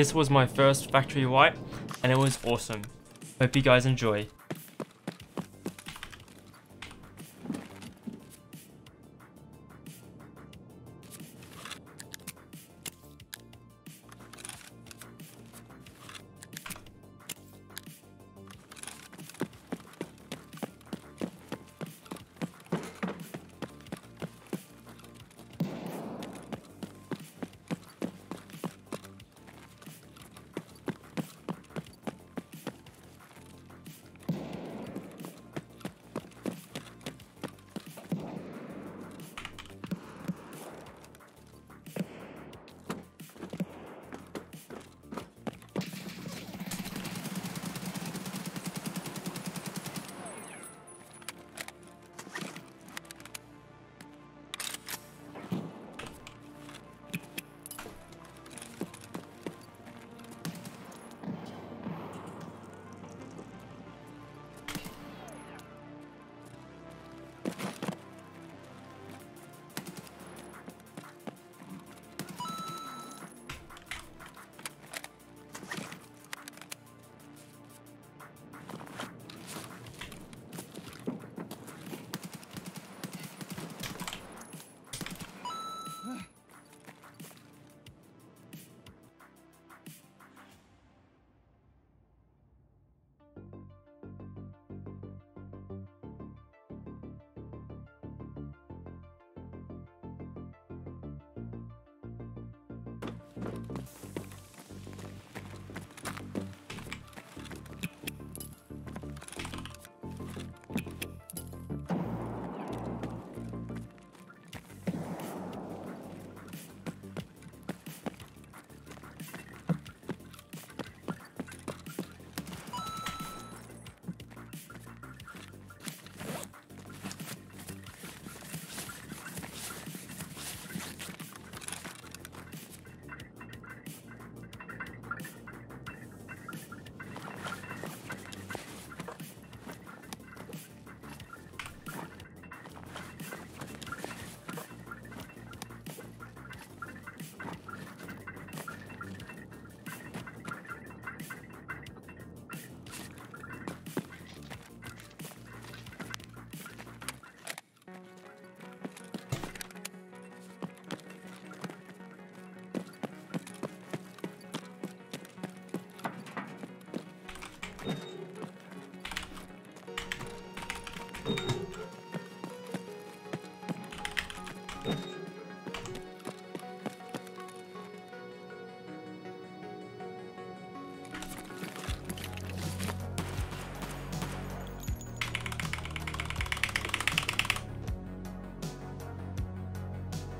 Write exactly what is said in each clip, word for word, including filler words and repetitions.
This was my first factory wipe and it was awesome. Hope you guys enjoy.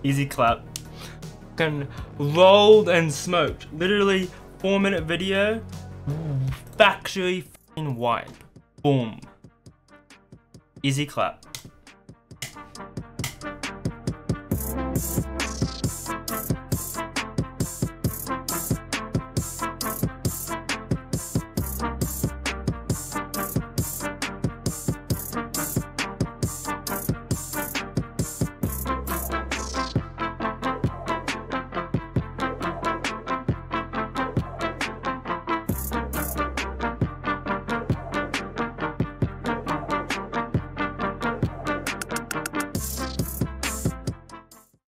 Easy clap. Fucking rolled and smoked. Literally four minute video. Factory fucking wipe. Boom. Easy clap.